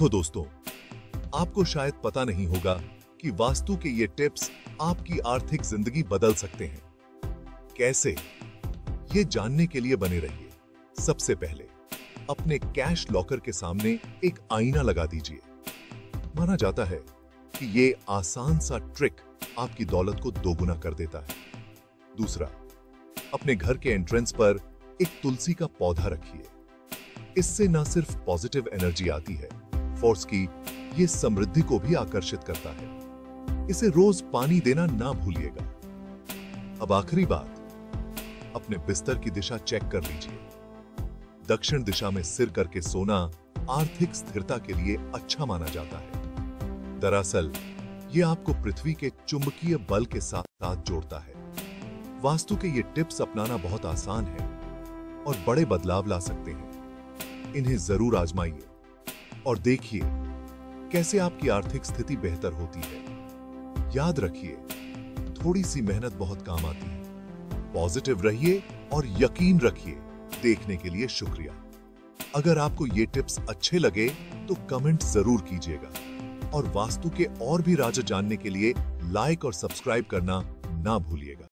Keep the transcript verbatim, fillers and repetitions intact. तो दोस्तों, आपको शायद पता नहीं होगा कि वास्तु के ये टिप्स आपकी आर्थिक जिंदगी बदल सकते हैं। कैसे, ये जानने के लिए बने रहिए। सबसे पहले अपने कैश लॉकर के सामने एक आईना लगा दीजिए। माना जाता है कि ये आसान सा ट्रिक आपकी दौलत को दोगुना कर देता है। दूसरा, अपने घर के एंट्रेंस पर एक तुलसी का पौधा रखिए। इससे ना सिर्फ पॉजिटिव एनर्जी आती है, फोर्स की ये समृद्धि को भी आकर्षित करता है। इसे रोज पानी देना ना भूलिएगा। अब आखिरी बात, अपने बिस्तर की दिशा चेक कर लीजिए। दक्षिण दिशा में सिर करके सोना आर्थिक स्थिरता के लिए अच्छा माना जाता है। दरअसल ये आपको पृथ्वी के चुंबकीय बल के साथ साथ जोड़ता है। वास्तु के ये टिप्स अपनाना बहुत आसान है और बड़े बदलाव ला सकते हैं। इन्हें जरूर आजमाइए और देखिए कैसे आपकी आर्थिक स्थिति बेहतर होती है। याद रखिए, थोड़ी सी मेहनत बहुत काम आती है। पॉजिटिव रहिए और यकीन रखिए। देखने के लिए शुक्रिया। अगर आपको ये टिप्स अच्छे लगे तो कमेंट जरूर कीजिएगा और वास्तु के और भी राज जानने के लिए लाइक और सब्सक्राइब करना ना भूलिएगा।